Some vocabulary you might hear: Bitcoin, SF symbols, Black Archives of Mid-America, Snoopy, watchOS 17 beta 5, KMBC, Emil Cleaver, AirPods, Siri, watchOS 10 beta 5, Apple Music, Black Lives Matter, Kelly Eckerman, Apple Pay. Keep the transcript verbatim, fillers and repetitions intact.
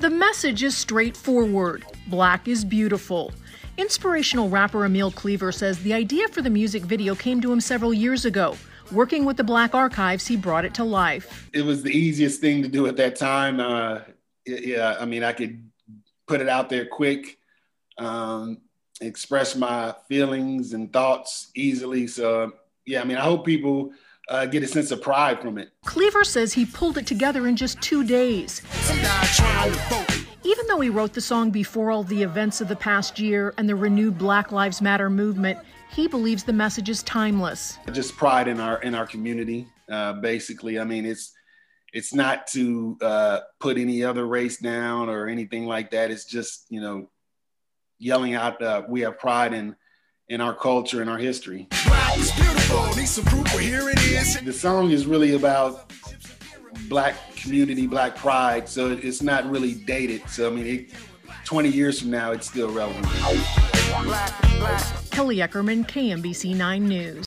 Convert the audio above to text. The message is straightforward. Black is beautiful. Inspirational rapper Emil Cleaver says the idea for the music video came to him several years ago. Working with the Black Archives, he brought it to life. It was the easiest thing to do at that time. Uh, yeah, I mean, I could put it out there quick, um, express my feelings and thoughts easily. So, yeah, I mean, I hope people uh, get a sense of pride from it. Cleaver says he pulled it together in just two days. Even though he wrote the song before all the events of the past year and the renewed Black Lives Matter movement, he believes the message is timeless. Just pride in our in our community, uh, basically. I mean, it's it's not to uh, put any other race down or anything like that. It's just, you know, yelling out, uh, we have pride in in our culture and our history. Black is beautiful. Need some proof. Well, here it is. The song is really about Black community, Black pride. So it's not really dated. So I mean, it, twenty years from now, it's still relevant. Black, black. Kelly Eckerman, K M B C nine News.